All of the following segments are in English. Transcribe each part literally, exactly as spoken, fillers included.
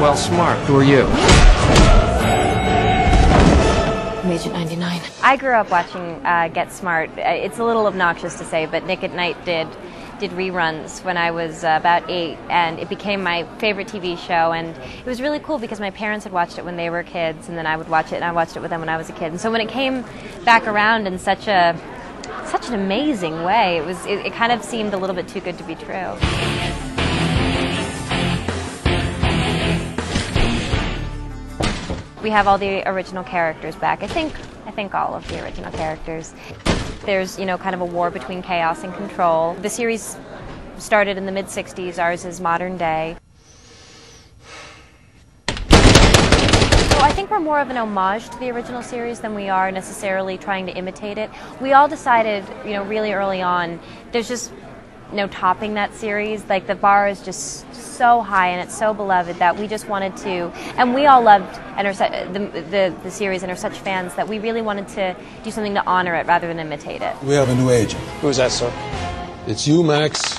Maxwell Smart. Who are you? I'm Agent ninety-nine. I grew up watching uh, Get Smart. It's a little obnoxious to say, but Nick at Night did did reruns when I was uh, about eight, and it became my favorite T V show. And it was really cool because my parents had watched it when they were kids, and then I would watch it, and I watched it with them when I was a kid. And so when it came back around in such a such an amazing way, it was it, it kind of seemed a little bit too good to be true. We have all the original characters back. I think, I think all of the original characters. There's, you know, kind of a war between chaos and control. The series started in the mid sixties. Ours is modern day. So I think we're more of an homage to the original series than we are necessarily trying to imitate it. We all decided, you know, really early on, there's just no topping that series. Like, the bar is just so high and it's so beloved that we just wanted to, and we all loved and are such, the, the, the series and are such fans that we really wanted to do something to honor it rather than imitate it. We have a new agent. Who's that, sir? It's you, Max.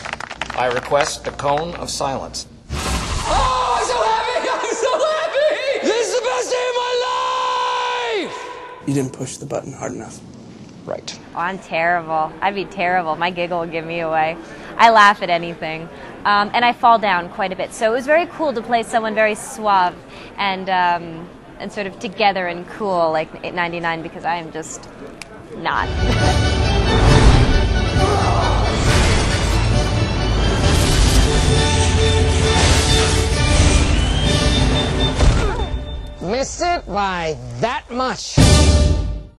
I request the cone of silence. Oh, I'm so happy! I'm so happy! This is the best day of my life! You didn't push the button hard enough. Right. Oh, I'm terrible. I'd be terrible. My giggle would give me away. I laugh at anything. Um, and I fall down quite a bit. So it was very cool to play someone very suave and, um, and sort of together and cool like ninety-nine, because I am just not. Miss it by that much.